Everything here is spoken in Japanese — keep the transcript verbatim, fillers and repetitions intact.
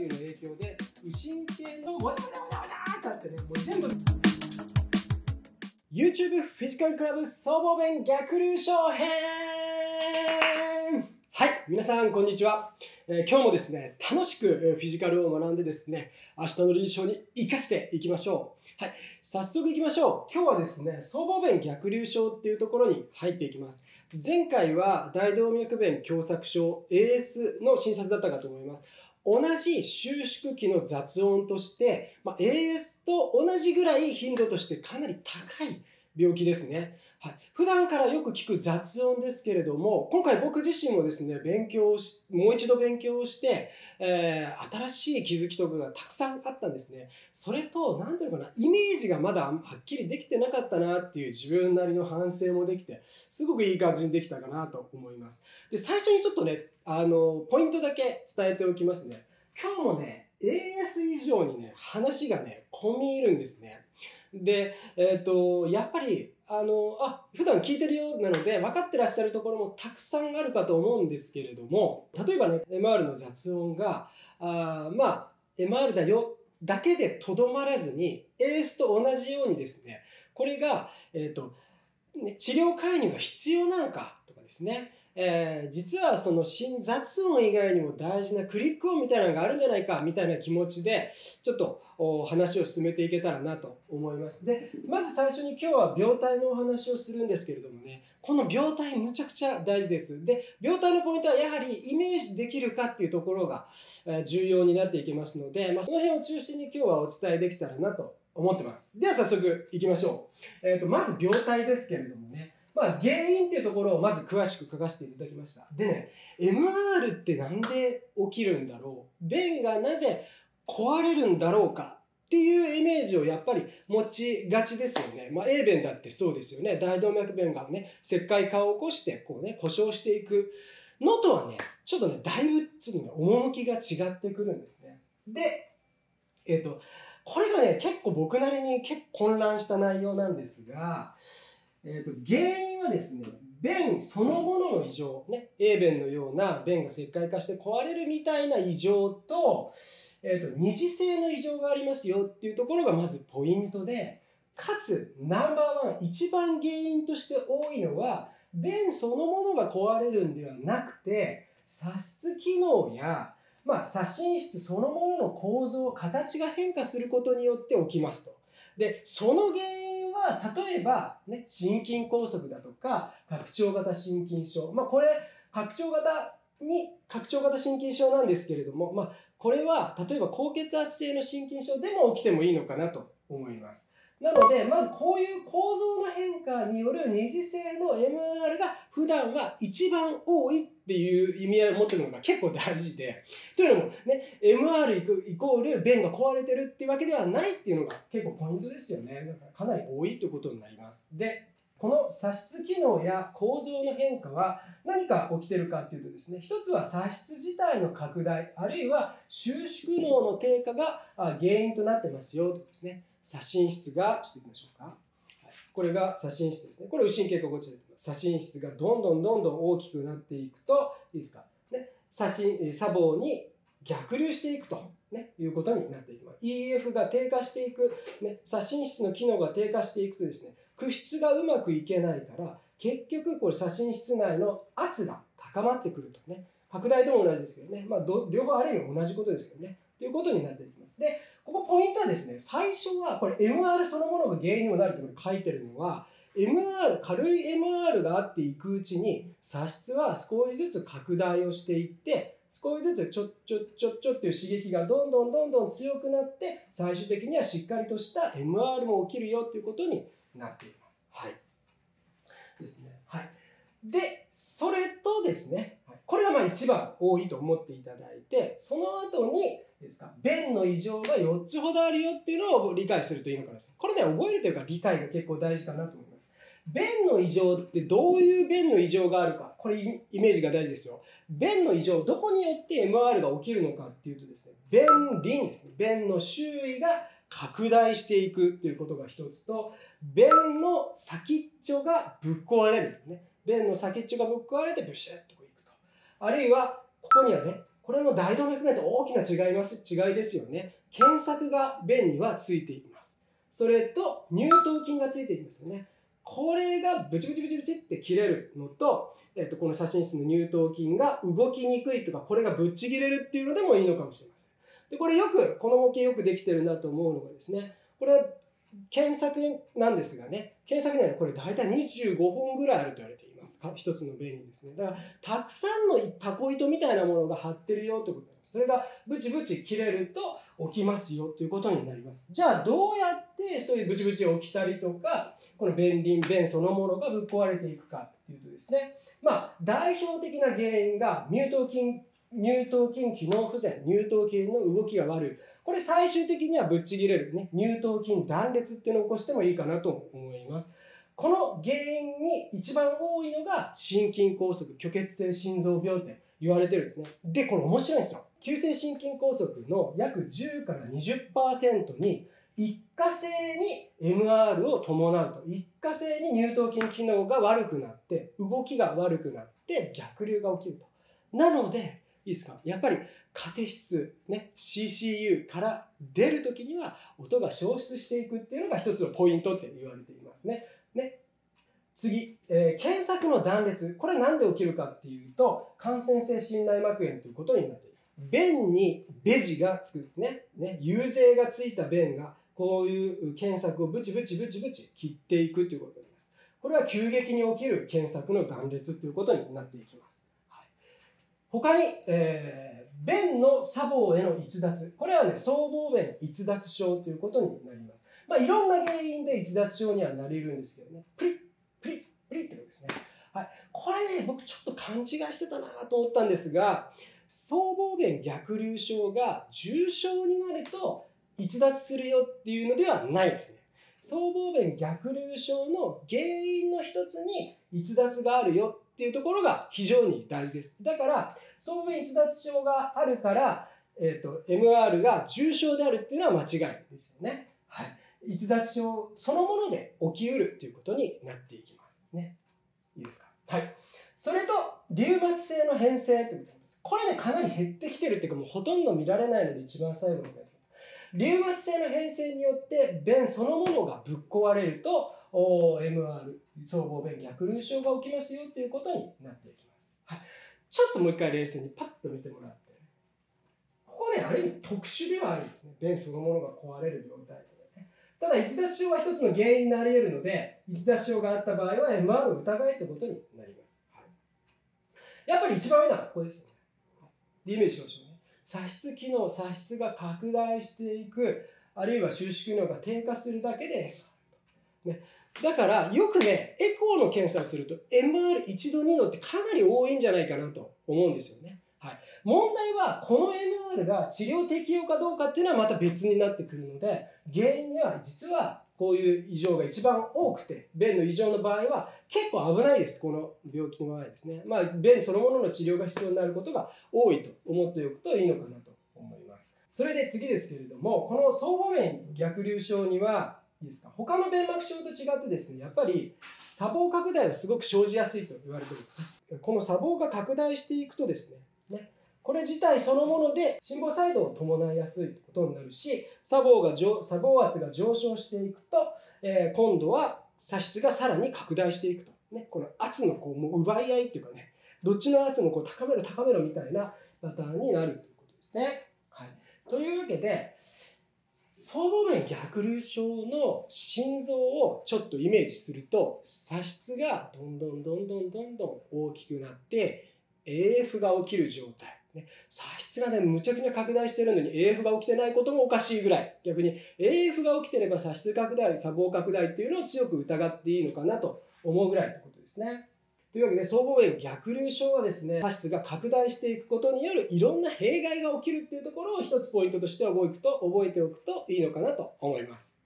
流の影響で右心系のもじゃもじゃもじゃもじゃーってなってね、もう全部 YouTube フィジカルクラブ総合弁逆流症編。はい、皆さんこんにちは、えー、今日もですね楽しくフィジカルを学んでですね、明日の臨床に生かしていきましょう。はい、早速いきましょう。今日はですね僧帽弁逆流症っていうところに入っていきます。前回は大動脈弁狭窄症 エーエス の診察だったかと思います。同じ収縮期の雑音として、まあ、エーエス と同じぐらい頻度としてかなり高い病気ですね。はい、普段からよく聞く雑音ですけれども、今回僕自身もですね勉強をしもう一度勉強をして、えー、新しい気づきとかがたくさんあったんですね。それと何ていうのかな、イメージがまだはっきりできてなかったなっていう自分なりの反省もできて、すごくいい感じにできたかなと思います。で、最初にちょっとねあのポイントだけ伝えておきますね。今日もねエーエス 以上にね話がね込み入るんですね。で、えー、とやっぱりあのあ普段聞いてるようなので分かってらっしゃるところもたくさんあるかと思うんですけれども、例えばね エムアール の雑音があまあ エムアール だよだけでとどまらずに エーエス と同じようにですね、これが、えーとね、治療介入が必要なのかとかですね、えー、実はその心雑音以外にも大事なクリック音みたいなのがあるんじゃないかみたいな気持ちでちょっと話を進めていけたらなと思います。で、まず最初に今日は病態のお話をするんですけれどもね、この病態むちゃくちゃ大事です。で、病態のポイントはやはりイメージできるかっていうところが重要になっていきますので、まあ、その辺を中心に今日はお伝えできたらなと思ってます。では早速いきましょう。えーと、まず病態ですけれどもね、まあ、原因っていうところをまず詳しく書かせていただきました。でね、エムアール ってなんで起きるんだろう、弁がなぜ壊れるんだろうかっていうイメージをやっぱり持ちがちですよね。まあ、A 弁だってそうですよね。大動脈弁がね、石灰化を起こしてこうね、故障していくのとはね、ちょっとね、だいぶちょっとね、趣が違ってくるんですね。で、えっと、これがね、結構僕なりに結構混乱した内容なんですが、えーと、原因はですね、弁そのものの異常、ね、A 弁のような弁が石灰化して壊れるみたいな異常と、えーと、二次性の異常がありますよっていうところがまずポイントで、かつナンバーワン、一番原因として多いのは、弁そのものが壊れるんではなくて、左室機能や、まあ、左心室そのものの構造、形が変化することによって起きますと。で、その原因は例えば、ね、心筋梗塞だとか拡張型心筋症、まあ、これ拡張型に拡張型心筋症なんですけれども、まあ、これは例えば高血圧性の心筋症でも起きてもいいのかなと思います。なのでまずこういう構造の変化による二次性の エムアール が普段は一番多いっていう意味合いを持ってるのが結構大事で、というのもね エムアール イコール弁が壊れてるっていうわけではないっていうのが結構ポイントですよね。だからかなり多いということになります。で、この左室機能や構造の変化は何か起きてるかっていうとですね、一つは左室自体の拡大あるいは収縮能の低下が原因となってますよとですね。左心室が、ちょっといきましょうか、はい、これが左心室ですね。これ右心経過後地で左心室がどんどんどんどん大きくなっていくと、いいですか、ね、左心左房に逆流していくと、ね、いうことになっていきます。 イーエフ が低下していく、ね、左心室の機能が低下していくとですね、屈出がうまくいけないから結局これ左心室内の圧が高まってくるとね、拡大でも同じですけどね、まあ、ど両方ある意味同じことですけどね、ということになっていきます。で、ここポイントはですね、最初はこれ エムアール そのものが原因にもなるところに書いてるのは エムアール、 軽い エムアール があっていくうちに左室は少しずつ拡大をしていって、少しずつちょっちょっちょっちょっていう刺激がどんどんどんどん強くなって最終的にはしっかりとした エムアール も起きるよということになっています。はいですね。はい。で、それとですね、これがまあ一番多いと思っていただいて、その後にですか、弁の異常がよっつほどあるよっていうのを理解するといいのかな。これね、覚えるというか理解が結構大事かなと思います。弁の異常ってどういう弁の異常があるか、これイメージが大事ですよ。弁の異常、どこによって エムアール が起きるのかっていうとですね、弁輪、弁の周囲が拡大していくっていうことが一つと、弁の先っちょがぶっ壊れる、ね、弁の先っちょがぶっ壊れてブシュッといくと、あるいはここにはね、これも大動脈弁と大きな違います違いですよね。検索が弁にはついています。それと乳頭筋がついていますよね。これがブチブチブチブチって切れるのと、えっと、この写真室の乳頭筋が動きにくいとか、これがぶっちぎれるっていうのでもいいのかもしれません。で、これよく、この模型よくできてるなと思うのがですね、これは検索なんですがね、検索にはこれ大体にじゅうごほんぐらいあると言われています。一つの弁にですね。だから、たくさんのタコ糸みたいなものが張ってるよってことです。それがブチブチ切れると起きますよということになります。じゃあ、どうやってそういうブチブチ起きたりとか、この弁輪弁そのものがぶっ壊れていくかっていうとですね、まあ、代表的な原因が乳頭筋、乳頭筋機能不全、乳頭筋の動きが悪い。これ最終的にはぶっちぎれるね、乳頭筋断裂っていうのを起こしてもいいかなと思います。この原因に一番多いのが心筋梗塞、虚血性心臓病って言われてるんですね。で、これ面白いんですよ。急性心筋梗塞の約じゅうからにじゅっパーセント に一過性に エムアール を伴うと、一過性に乳頭筋機能が悪くなって、動きが悪くなって逆流が起きると。なので、いいですか、やっぱりカテ質、ね、シーシーユー から出るときには音が消失していくっていうのが一つのポイントって言われていますね。ね、次、えー、検索の断裂。これ何で起きるかっていうと、感染性心内膜炎ということになっている。弁にベジがつくんですね。ね、遊説がついた弁がこういう検索をブチブチブチブチ切っていくということになります。これは急激に起きる検索の断裂ということになっていきます。他に、えー、弁の左房への逸脱。これはね、僧帽弁逸脱症ということになります。まあ、いろんな原因で逸脱症にはなり得るんですけどね。プリッ、プリッ、プリッってことですね。はい。これね、僕ちょっと勘違いしてたなと思ったんですが、僧帽弁逆流症が重症になると逸脱するよっていうのではないですね。僧帽弁逆流症の原因の一つに逸脱があるよっていうところが非常に大事です。だから、僧帽弁逸脱症があるから、えーと、エムアール が重症であるっていうのは間違いですよね。はい。逸脱症そのもので起きうるっていうことになっていきます。ね。いいですか。はい。それと、リウマチ性の変性ということです。これね、かなり減ってきてるっていうか、もうほとんど見られないので、一番最後に書いてます。リウマチ性の変性によって、弁そのものがぶっ壊れると、エムアール、僧帽弁逆流症が起きますよということになっていきます。はい、ちょっともう一回冷静にパッと見てもらって、ここね、ある意味特殊ではあるんですね。弁そのものが壊れる病態とかね。ただ、逸脱症は一つの原因になり得るので、逸脱症があった場合は エムアール を疑いということになります。はい、やっぱり一番上はここですよね。リウマチ症ね。左室機能、左室が拡大していく、あるいは収縮機能が低下するだけで、ね、だからよくね、エコーの検査をすると エムアールいち 度に度ってかなり多いんじゃないかなと思うんですよね。はい、問題はこの エムアール が治療適用かどうかっていうのはまた別になってくるので、原因には実はこういう異常が一番多くて、弁の異常の場合は結構危ないです。この病気の場合ですね。まあ、弁そのものの治療が必要になることが多いと思っておくといいのかなと思います。それで次ですけれども、この僧帽弁逆流症には、いいですか、他の弁膜症と違ってですね、やっぱり左房拡大はすごく生じやすいと言われているんですね。この左房が拡大していくとですね、ね、これ自体そのもので心房細動を伴いやすいということになるし、左房が上左房圧が上昇していくと、えー、今度は左室がさらに拡大していくと、ね、この圧のこうもう奪い合いっていうかね、どっちの圧もこう高めろ高めろみたいなパターンになるということですね。はい、というわけで、僧帽弁逆流症の心臓をちょっとイメージすると、左室がどんどんどんどんどんどん大きくなって、エーエフ が起きる状態。ね、左室がね、むちゃくちゃ拡大してるのに エーエフ が起きてないこともおかしいぐらい。逆に エーエフ が起きてれば左室拡大、左房拡大っていうのを強く疑っていいのかなと思うぐらいということですね。というわけで、僧帽弁逆流症はですね、左室が拡大していくことによるいろんな弊害が起きるっていうところを一つポイントとして覚えておくといいのかなと思います。